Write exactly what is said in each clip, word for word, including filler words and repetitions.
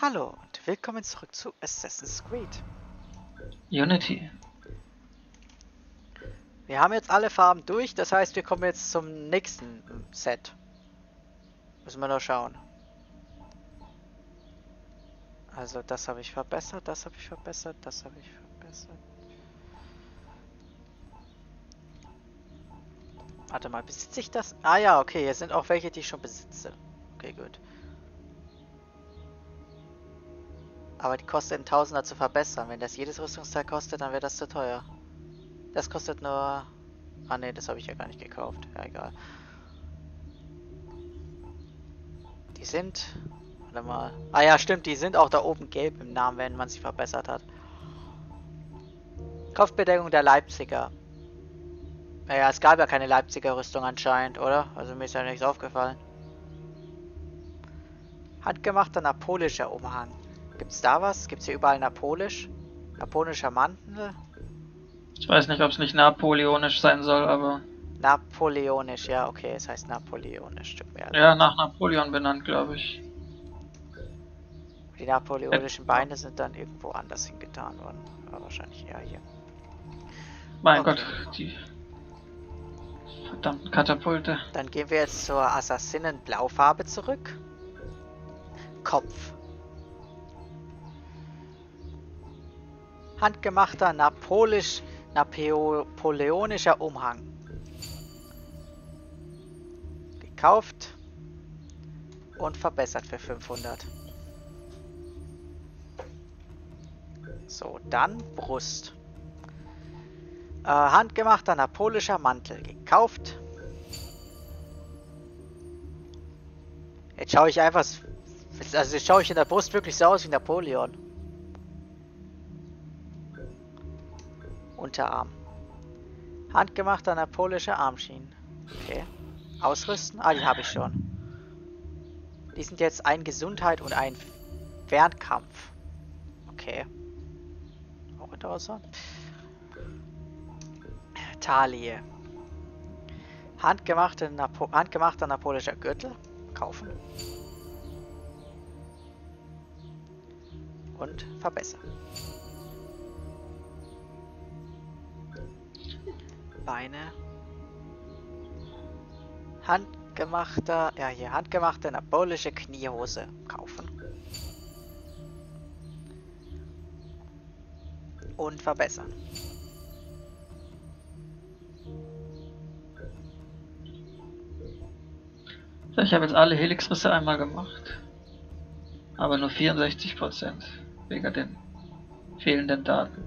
Hallo und willkommen zurück zu Assassin's Creed Unity. Wir haben jetzt alle Farben durch, das heißt, wir kommen jetzt zum nächsten Set. Müssen wir noch schauen. Also das habe ich verbessert, das habe ich verbessert, das habe ich verbessert. Warte mal, besitze ich das? Ah ja, okay, hier sind auch welche, die ich schon besitze. Okay, gut. Aber die kostet ein Tausender zu verbessern. Wenn das jedes Rüstungsteil kostet, dann wäre das zu teuer. Das kostet nur... Ah ne, das habe ich ja gar nicht gekauft. Ja, egal. Die sind... Warte mal. Ah ja, stimmt, die sind auch da oben gelb im Namen, wenn man sie verbessert hat. Kopfbedeckung der Leipziger. Naja, es gab ja keine Leipziger Rüstung anscheinend, oder? Also mir ist ja nichts aufgefallen. Handgemachter napoleonischer Umhang. Gibt's da was? Gibt's hier überall napolisch? Napoleonischer Mantel? Ich weiß nicht, ob es nicht napoleonisch sein soll, aber... Napoleonisch, ja, okay, es heißt napoleonisch. Tut mir leid. Ja, nach Napoleon benannt, glaube ich. Die napoleonischen Beine sind dann irgendwo anders hingetan worden. War wahrscheinlich eher hier. Mein okay. Gott, die... verdammten Katapulte. Dann gehen wir jetzt zur Assassinen-Blaufarbe zurück. Kopf. Handgemachter napolisch, napoleonischer Umhang. Gekauft und verbessert für fünfhundert. So, dann Brust. Äh, handgemachter napolischer Mantel. Gekauft. Jetzt schaue ich einfach... Also jetzt schaue ich in der Brust wirklich so aus wie Napoleon. Unterarm. Handgemachter napoleonischer Armschienen. Okay. Ausrüsten? Ah, die habe ich schon. Die sind jetzt ein Gesundheit und ein Fernkampf. Okay. Auch interessant. Taille. Handgemachter Napo handgemachter napoleonischer Gürtel. Kaufen. Und verbessern. Beine. Handgemachter, ja hier, handgemachte napoleonische Kniehose kaufen. Und verbessern. So, ich habe jetzt alle Helixrisse einmal gemacht. Aber nur vierundsechzig Prozent wegen den fehlenden Daten.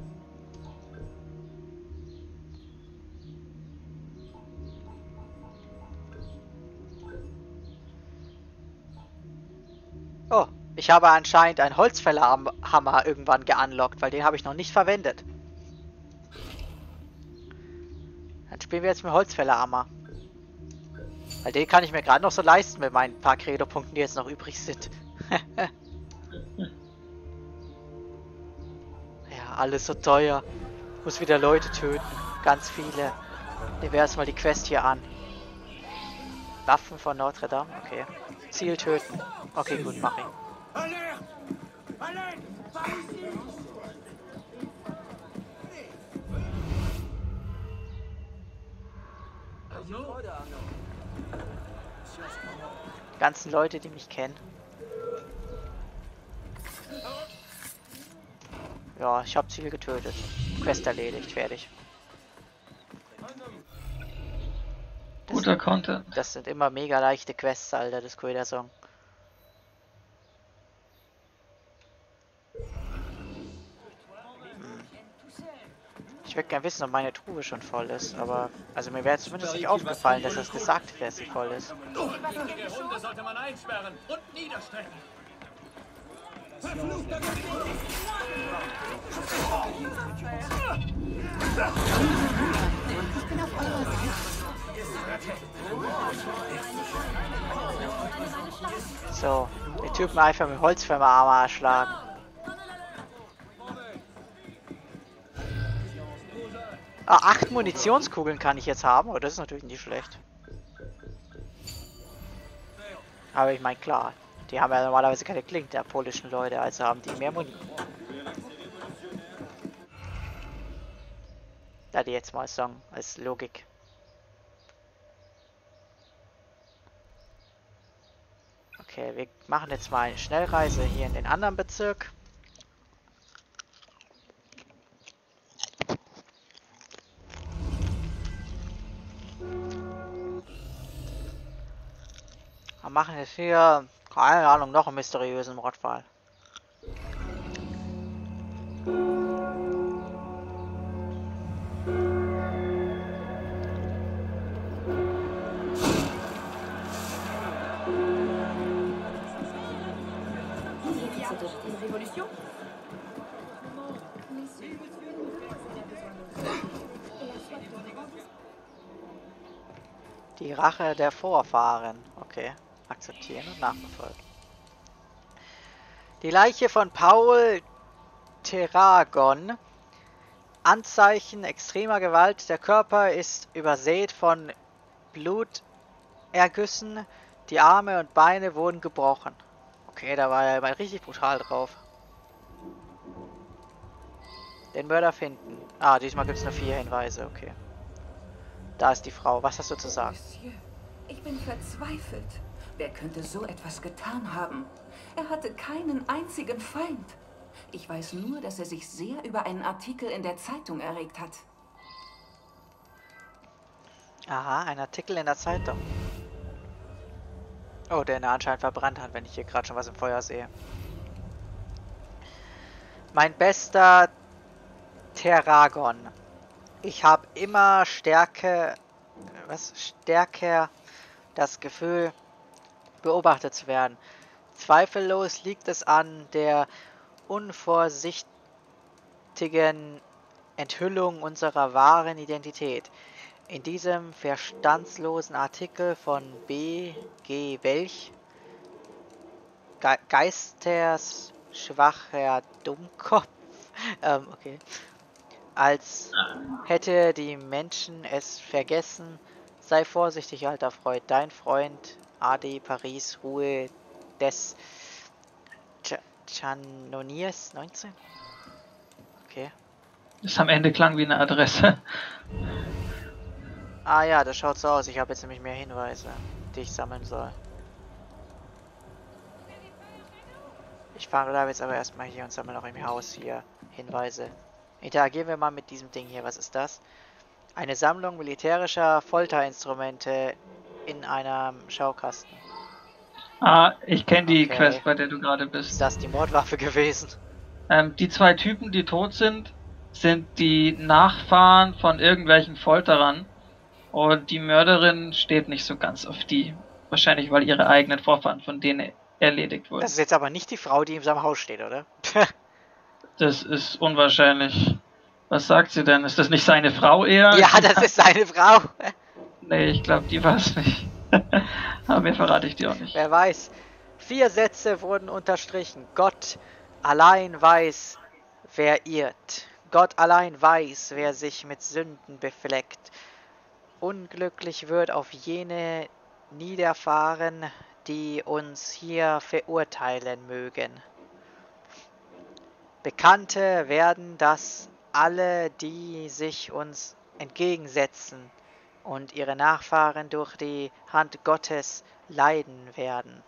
Oh, ich habe anscheinend einen Holzfällerhammer irgendwann geunlockt, weil den habe ich noch nicht verwendet. Dann spielen wir jetzt mit Holzfällerhammer. Weil den kann ich mir gerade noch so leisten mit meinen paar Credo-Punkten, die jetzt noch übrig sind. Ja, alles so teuer. Muss wieder Leute töten. Ganz viele. Nehmen wir erstmal die Quest hier an. Waffen von Notre Dame, okay. Ziel töten. Okay, gut, mach ich. Die ganzen Leute, die mich kennen. Ja, ich habe Ziel getötet. Quest erledigt, fertig. Das Guter sind, Content. Das sind immer mega leichte Quests, Alter, das Creator-Song. Ich würde gerne wissen, ob meine Truhe schon voll ist, aber... Also mir wäre zumindest nicht aufgefallen, dass das gesagt wäre, dass sie voll ist. So, den Typen einfach mit Holzfällerhammer erschlagen. Ah, acht Munitionskugeln kann ich jetzt haben, aber das ist natürlich nicht schlecht. Aber ich meine, klar, Die haben ja normalerweise keine Klinge, der polischen Leute, also haben die mehr Muni. Da die jetzt mal sagen, als Logik. Okay, wir machen jetzt mal eine Schnellreise hier in den anderen Bezirk. Wir machen jetzt hier, keine Ahnung, noch einen mysteriösen Mordfall. Die Rache der Vorfahren. Okay, akzeptieren und nachverfolgen. Die Leiche von Paul Terragon. Anzeichen extremer Gewalt. Der Körper ist übersät von Blutergüssen. Die Arme und Beine wurden gebrochen. Okay, da war er mal richtig brutal drauf. Den Mörder finden. Ah, diesmal gibt es nur vier Hinweise, okay. Da ist die Frau. Was hast du zu sagen? Monsieur, ich bin verzweifelt. Wer könnte so etwas getan haben? Er hatte keinen einzigen Feind. Ich weiß nur, dass er sich sehr über einen Artikel in der Zeitung erregt hat. Aha, ein Artikel in der Zeitung. Oh, den er anscheinend verbrannt hat, wenn ich hier gerade schon was im Feuer sehe. Mein bester Terragon. Ich habe immer stärker, was stärker das Gefühl, beobachtet zu werden. Zweifellos liegt es an der unvorsichtigen Enthüllung unserer wahren Identität. In diesem verstandslosen Artikel von B G Welch, Ge geisterschwacher Dummkopf, ähm, okay, als hätte die Menschen es vergessen, sei vorsichtig, alter Freund, dein Freund, A D Paris, Ruhe des Ch Chanoniers neunzehn? Okay. Das am Ende klang wie eine Adresse. Ah ja, das schaut so aus. Ich habe jetzt nämlich mehr Hinweise, die ich sammeln soll. Ich fahre da jetzt aber erstmal hier und sammle noch im Haus hier Hinweise. Interagieren wir mal mit diesem Ding hier. Was ist das? Eine Sammlung militärischer Folterinstrumente in einem Schaukasten. Ah, ich kenne die okay. Quest, bei der du gerade bist. Ist das die Mordwaffe gewesen? Ähm, die zwei Typen, die tot sind, sind die Nachfahren von irgendwelchen Folterern. Und die Mörderin steht nicht so ganz auf die. Wahrscheinlich, weil ihre eigenen Vorfahren von denen erledigt wurden. Das ist jetzt aber nicht die Frau, die in seinem Haus steht, oder? Das ist unwahrscheinlich. Was sagt sie denn? Ist das nicht seine Frau eher? Ja, das ist seine Frau. Nee, ich glaube, die war es nicht. Aber mir verrate ich die auch nicht. Wer weiß. Vier Sätze wurden unterstrichen. Gott allein weiß, wer irrt. Gott allein weiß, wer sich mit Sünden befleckt. Unglücklich wird auf jene niederfahren, die uns hier verurteilen mögen. Bekannte werden das alle, die sich uns entgegensetzen und ihre Nachfahren durch die Hand Gottes leiden werden.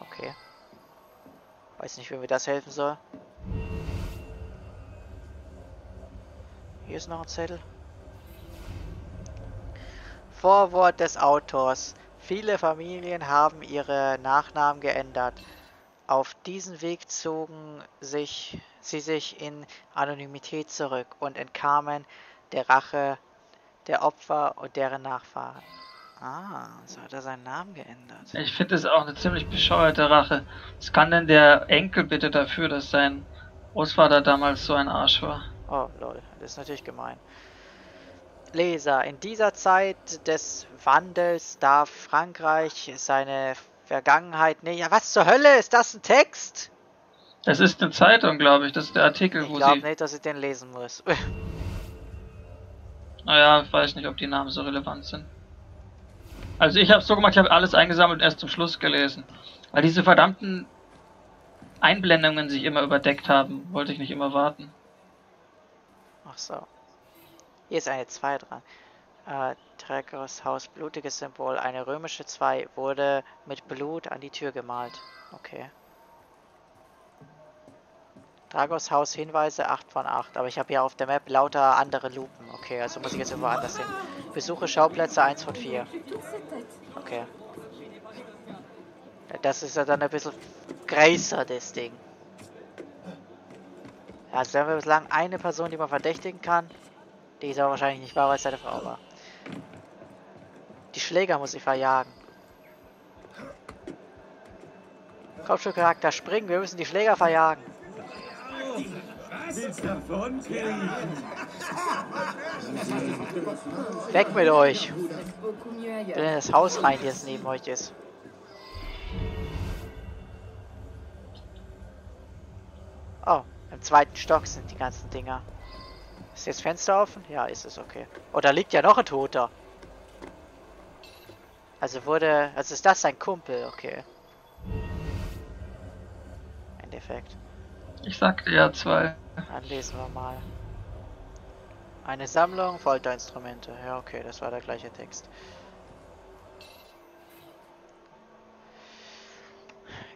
Okay. Weiß nicht, wem mir das helfen soll. Hier ist noch ein Zettel. Vorwort des Autors. Viele Familien haben ihre Nachnamen geändert. Auf diesen Weg zogen sich, sie sich in Anonymität zurück und entkamen der Rache der Opfer und deren Nachfahren. Ah, so hat er seinen Namen geändert. Ich finde das auch eine ziemlich bescheuerte Rache. Was kann denn der Enkel bitte dafür, dass sein Großvater damals so ein Arsch war? Oh, lol, das ist natürlich gemein. Leser, in dieser Zeit des Wandels darf Frankreich seine Vergangenheit nicht... Ja, was zur Hölle? Ist das ein Text? Das ist eine Zeitung, glaube ich. Das ist der Artikel, ich wo sie... Ich glaube nicht, dass ich den lesen muss. Naja, ich weiß nicht, ob die Namen so relevant sind. Also ich habe es so gemacht, ich habe alles eingesammelt und erst zum Schluss gelesen. Weil diese verdammten Einblendungen sich immer überdeckt haben. Wollte ich nicht immer warten. Ach so. Hier ist eine zwei dran. Äh, Trägeres Haus, blutiges Symbol. Eine römische zwei wurde mit Blut an die Tür gemalt. Okay. Dragos Haus, Hinweise, acht von acht. Aber ich habe ja auf der Map lauter andere Lupen. Okay, also muss ich jetzt irgendwo anders hin. Besuche Schauplätze, eins von vier. Okay. Das ist ja dann ein bisschen größer, das Ding. Also haben wir bislang eine Person, die man verdächtigen kann. Die ist aber wahrscheinlich nicht wahr, weil es seine Frau war. Die Schläger muss ich verjagen. Kopfschusscharakter, springen, wir müssen die Schläger verjagen. Weg mit euch! Wenn in das Haus rein, das neben euch ist. Oh, im zweiten Stock sind die ganzen Dinger. Ist jetzt Fenster offen? Ja, ist es, okay. Oh, da liegt ja noch ein Toter. Also wurde... Also ist das sein Kumpel, okay. Im Endeffekt. Ich sagte ja zwei. Dann lesen wir mal. Eine Sammlung Folterinstrumente. Ja, okay, das war der gleiche Text.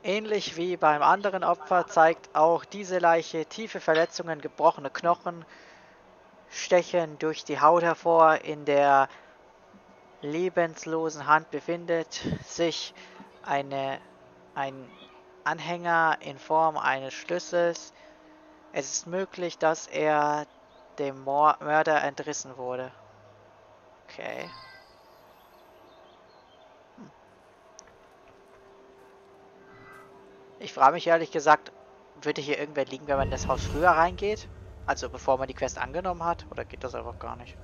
Ähnlich wie beim anderen Opfer zeigt auch diese Leiche tiefe Verletzungen, gebrochene Knochen, Stechen durch die Haut hervor. In der lebenslosen Hand befindet sich eine, ein Anhänger in Form eines Schlüssels. Es ist möglich, dass er dem Mor- Mörder entrissen wurde. Okay. Hm. Ich frage mich ehrlich gesagt, würde hier irgendwer liegen, wenn man in das Haus früher reingeht? Also bevor man die Quest angenommen hat? Oder geht das einfach gar nicht?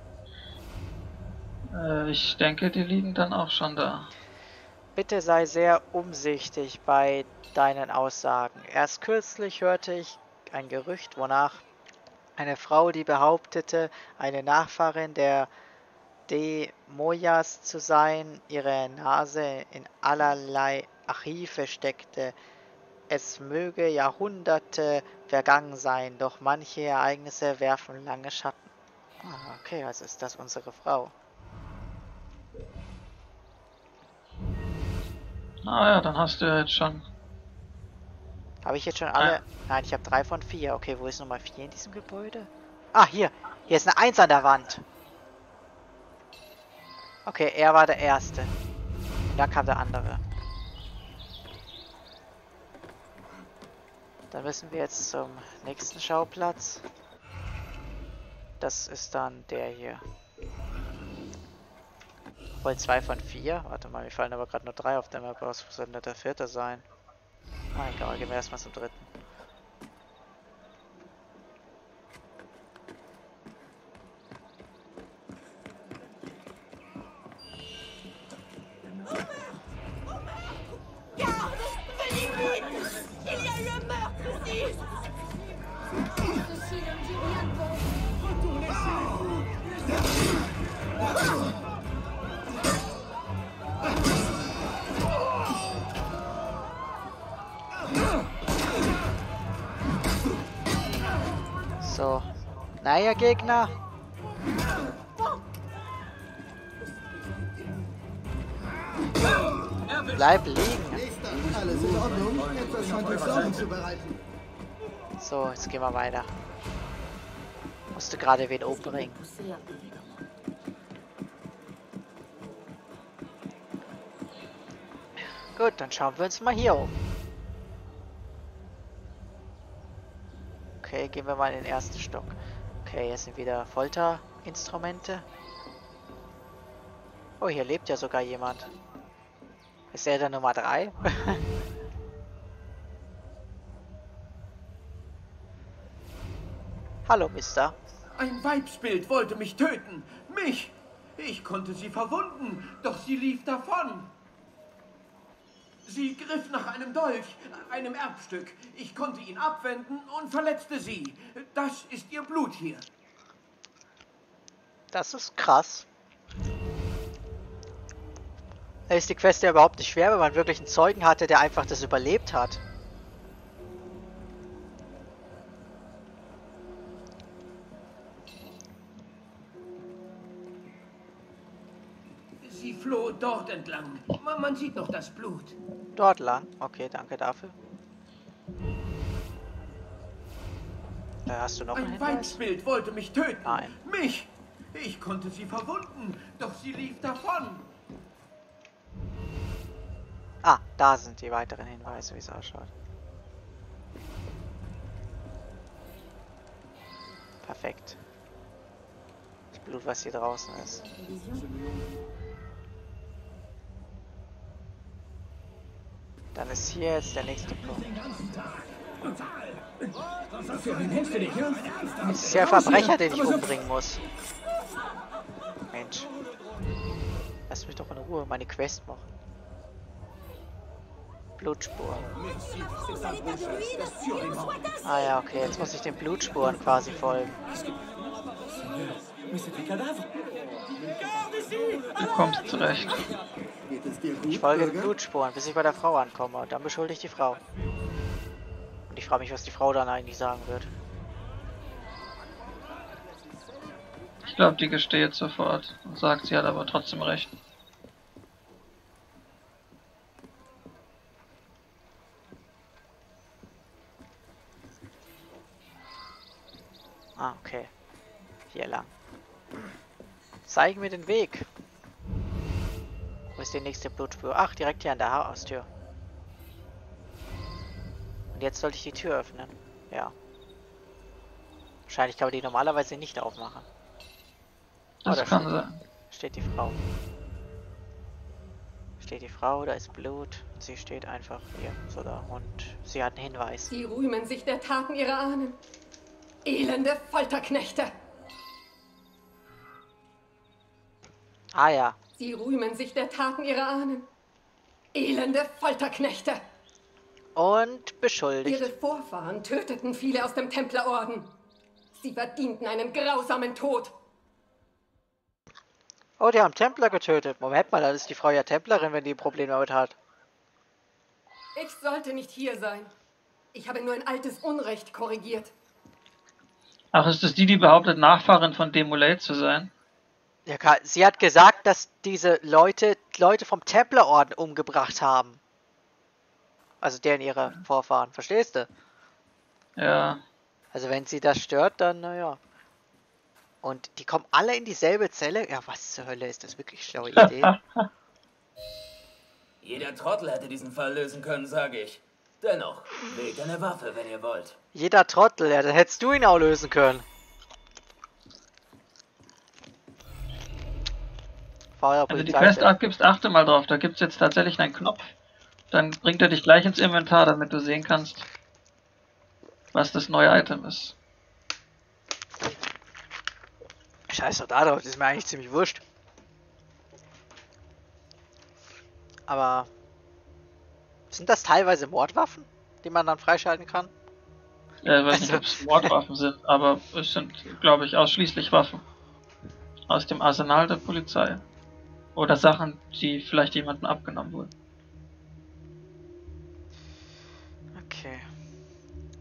Äh, ich denke, die liegen dann auch schon da. Bitte sei sehr umsichtig bei deinen Aussagen. Erst kürzlich hörte ich ein Gerücht, wonach eine Frau, die behauptete, eine Nachfahrin der De Mojas zu sein, ihre Nase in allerlei Archive steckte. Es möge Jahrhunderte vergangen sein, doch manche Ereignisse werfen lange Schatten. Ah, okay, also ist das unsere Frau. Na ja, dann hast du ja jetzt schon... Habe ich jetzt schon alle? Nein, Nein ich habe drei von vier. Okay, wo ist Nummer vier in diesem Gebäude? Ah, hier. Hier ist eine Eins an der Wand. Okay, er war der Erste. Und dann kam der andere. Dann müssen wir jetzt zum nächsten Schauplatz. Das ist dann der hier. Wohl zwei von vier. Warte mal, mir fallen aber gerade nur drei auf der Map aus. Was soll denn der vierte sein? Mein Gott, gehen wir erstmal zum dritten. Naja, Gegner. Bleib liegen. So, jetzt gehen wir weiter. Musste gerade wen umbringen. Gut, dann schauen wir uns mal hier um. Okay, gehen wir mal in den ersten Stock. Okay, hier sind wieder Folterinstrumente. Oh, hier lebt ja sogar jemand. Ist er der Nummer drei? Hallo, Mister. Ein Weibsbild wollte mich töten. Mich! Ich konnte sie verwunden, doch sie lief davon. Sie griff nach einem Dolch, einem Erbstück. Ich konnte ihn abwenden und verletzte sie. Das ist ihr Blut hier. Das ist krass. ist die Quest ja überhaupt nicht schwer, wenn man wirklich einen Zeugen hatte, der einfach das überlebt hat. Sie floh dort entlang. Man sieht noch das Blut. Dort lang? Okay, danke dafür. Da hast du noch einen Hinweis? Ein Weibsbild wollte mich töten. Nein. Mich! Ich konnte sie verwunden, doch sie lief davon. Ah, da sind die weiteren Hinweise, wie es ausschaut. Perfekt. Das Blut, was hier draußen ist. Dann ist hier jetzt der nächste Punkt. Das ist ja ein Verbrecher, den ich umbringen muss. Mensch. Lass mich doch in Ruhe meine Quest machen. Blutspuren. Ah ja, okay, jetzt muss ich den Blutspuren quasi folgen. Du kommst zurecht. Ich folge den Blutspuren, bis ich bei der Frau ankomme. Und dann beschuldige ich die Frau. Und ich frage mich, was die Frau dann eigentlich sagen wird. Ich glaube, die gesteht sofort und sagt, sie hat aber trotzdem recht. Ah, okay. Hier lang. Zeig mir den Weg. Wo ist die nächste Blutspur? Ach, direkt hier an der Haustür. Und jetzt sollte ich die Tür öffnen. Ja. Wahrscheinlich kann man die normalerweise nicht aufmachen. Das oh, kann steht, sein. Steht die Frau. Steht die Frau, da ist Blut. Sie steht einfach hier sogar und sie hat einen Hinweis. Sie rühmen sich der Taten ihrer Ahnen. Elende Folterknechte. Ah ja. Sie rühmen sich der Taten ihrer Ahnen. Elende Folterknechte. Und beschuldigt. Ihre Vorfahren töteten viele aus dem Templerorden. Sie verdienten einen grausamen Tod. Oh, die haben Templer getötet. Moment mal, dann ist die Frau ja Templerin, wenn die ein Problem damit hat. Ich sollte nicht hier sein. Ich habe nur ein altes Unrecht korrigiert. Ach, ist das die, die behauptet, Nachfahrin von Demolay zu sein? Ja, sie hat gesagt, dass diese Leute Leute vom Templerorden umgebracht haben. Also deren ihre Vorfahren, verstehst du? Ja. Also wenn sie das stört, dann naja. Und die kommen alle in dieselbe Zelle? Ja, was zur Hölle, ist das wirklich schlaue Idee? Jeder Trottel hätte diesen Fall lösen können, sage ich. Dennoch, wählt eine Waffe, wenn ihr wollt. Jeder Trottel, ja, dann hättest du ihn auch lösen können. Wenn du die Quest abgibst, achte mal drauf. Da gibt es jetzt tatsächlich einen Knopf. Dann bringt er dich gleich ins Inventar, damit du sehen kannst, was das neue Item ist. Scheiß doch da drauf, das ist mir eigentlich ziemlich wurscht. Aber sind das teilweise Mordwaffen, die man dann freischalten kann? Ja, ich weiß also nicht, ob es Mordwaffen sind, aber es sind, glaube ich, ausschließlich Waffen. Aus dem Arsenal der Polizei. Oder Sachen, die vielleicht jemandem abgenommen wurden. Okay.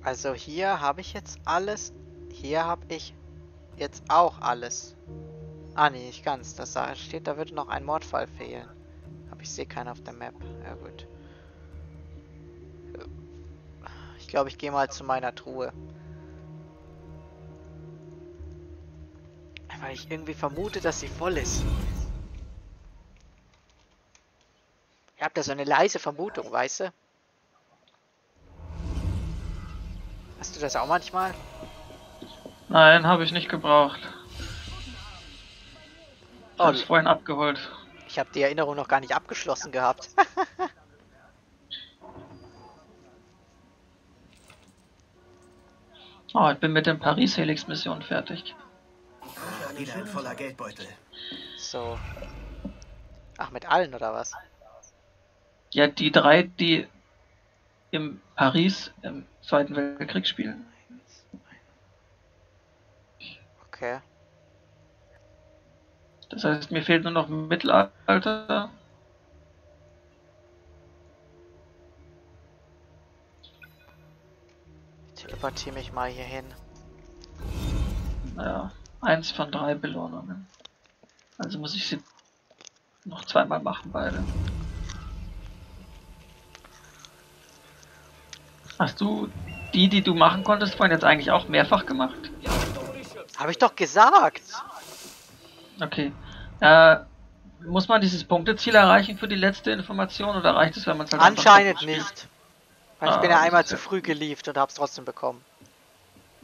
Also hier habe ich jetzt alles. Hier habe ich jetzt auch alles. Ah nee, nicht ganz. Das steht, da würde noch ein Mordfall fehlen. Aber ich sehe keinen auf der Map. Ja gut. Ich glaube, ich gehe mal zu meiner Truhe. Weil ich irgendwie vermute, dass sie voll ist. Ich habe da so eine leise Vermutung, weißt du? Hast du das auch manchmal? Nein, habe ich nicht gebraucht. Ich oh, hab's vorhin abgeholt. Ich habe die Erinnerung noch gar nicht abgeschlossen gehabt. Oh, ich bin mit dem Paris-Helix-Mission fertig. Wieder ein voller Geldbeutel. So. Ach, mit allen oder was? Ja, die drei, die im Paris im Zweiten Weltkrieg spielen. Okay. Das heißt, mir fehlt nur noch Mittelalter, teleportiere mich mal hier hin. Naja, eins von drei Belohnungen. Also muss ich sie noch zweimal machen, beide. Hast du die, die du machen konntest, vorhin jetzt eigentlich auch mehrfach gemacht? Habe ich doch gesagt! Okay. Äh, muss man dieses Punkteziel erreichen für die letzte Information oder reicht es, wenn man es halt anscheinend nicht. Weil ah, ich bin ja einmal zu früh gelieft und hab's trotzdem bekommen.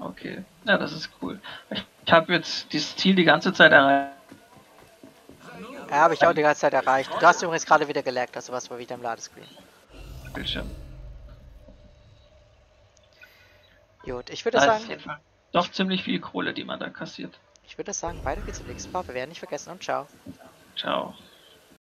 Okay, ja, das ist cool. Ich, ich habe jetzt dieses Ziel die ganze Zeit erreicht. Ja, habe ich auch die ganze Zeit erreicht. Du hast übrigens gerade wieder gelaggt, also warst mal wieder im Ladescreen. Bildschirm. Gut, ich würde sagen... Doch ziemlich viel Kohle, die man da kassiert. Ich würde sagen, weiter geht's im nächsten Part. Wir werden nicht vergessen und ciao. Ciao.